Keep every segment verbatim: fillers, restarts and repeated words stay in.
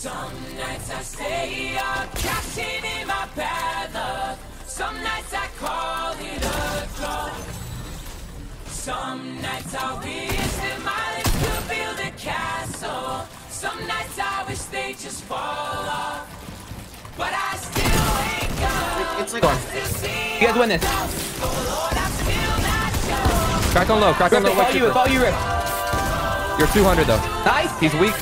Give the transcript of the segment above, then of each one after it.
Some nights I stay up, cashing in my bad luck. Some nights I call it a draw. Some nights I wish that my lips could build a castle. Some nights I wish they just fall off. But I still wake up. It's like, I still see you guys win this. Oh, crack on low, crack on low. Follow you, follow you, Rip. You're two hundred though. Nice. He's weak.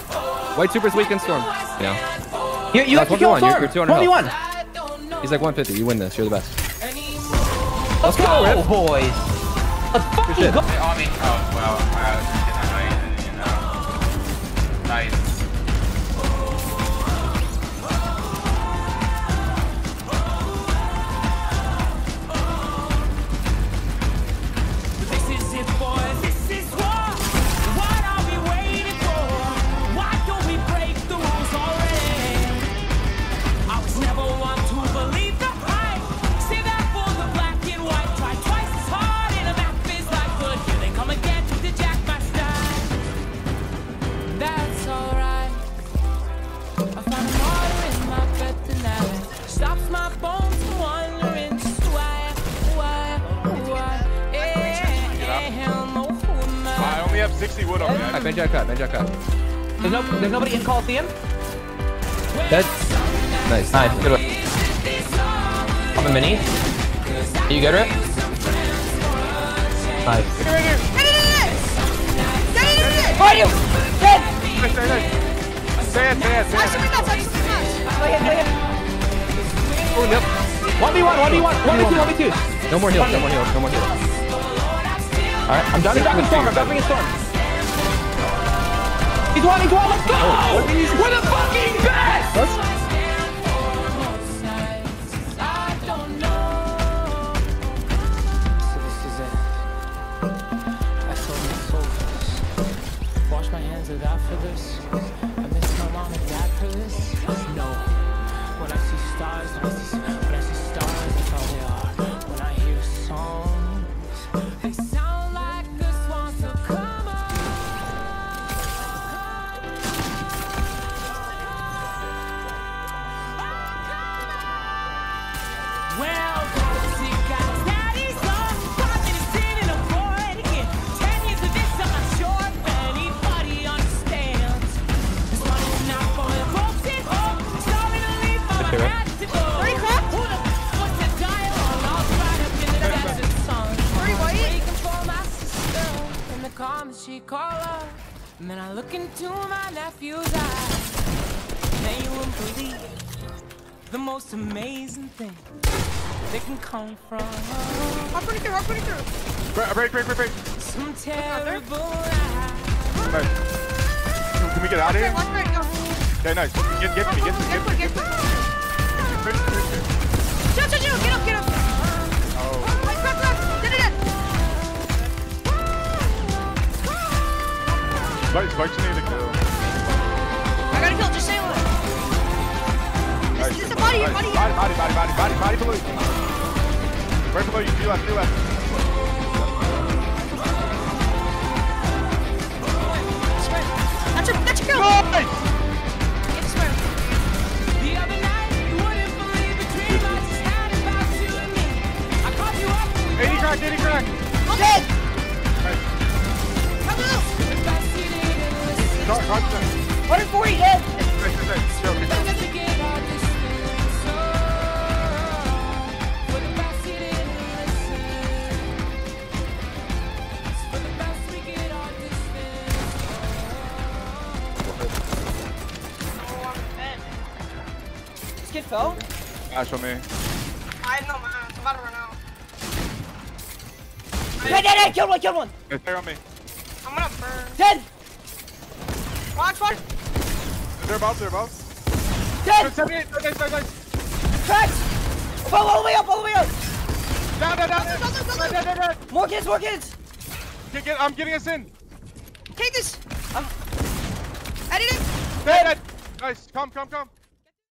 White Super's weak in Storm. Yeah. You, you have to kill Storm. You're, you're two hundred. He's like one fifty. You win this. You're the best. Let's go, go Rip. Boys. Let's fucking go. Oh, well, uh, nice. sixty wood on me. Alright, Benji, I cut. Benji, I cut. There's, no, there's nobody in Coliseum? Dead. Nice. Nice. Good one. Pop a mini. Are you good, Rip? Nice. Get it right here. Get it right here. Are you? Dead. Nice, nice, nice. Stay in, stay in, stay in. I should be nuts. I should be nuts. Play it, play it. Oh, yep. one v one, one v one, one v two, one v two. No more heals, no more heals, no more heals. Alright, I'm done. Back in Storm, I'm back in Storm. He's one, he's one, let's go! Oh, we're the fucking best! So this is it. I sold my soul for this. Wash my hands of that for this. I miss my mom and dad for this. No. When I see stars, when I see, when I see stars, that's all they are. When I hear songs, they sound. She call up, and then I look into my nephew's eyes. They will believe the most amazing thing that can come from. I'm pretty through, I'm pretty through. Break, break, break, break. Some terrible ride. Right. Can we get out of here? Okay, nice. Get, get me, get me, get me, get me. Shoot, shoot, shoot, get up, get up. Oh. Wait, crack, crack, get it again. Lights, lights need to kill. I gotta kill, just say one. Nice. It's a body, nice. body, body, body, body, body, body, body below you. Right below you, you left, you left. Sprint. That's your, that's your kill. Nice. Get the sprint. The other night, you wouldn't believe the dream I just had about you and me. I caught you up. eighty crack, eighty crack. I'm dead. Nice. Come loose. one forty dead! This kid fell? Ash on me. I have no mana, I'm about to run out. Hey, hey, hey, kill one, kill one! Hey, stay on me. I'm gonna burn. Dead! Watch, watch! They're above, they're above. Dead! seventy-eight, nice, nice, nice. Cracked! Fall all the way up, all the way up! Down, down, down! down, down, down, down, down, down. More kids, more kids! Get, get, I'm getting us in! Take this! I'm... Editing! Dead! Dead. Nice, come, come, come!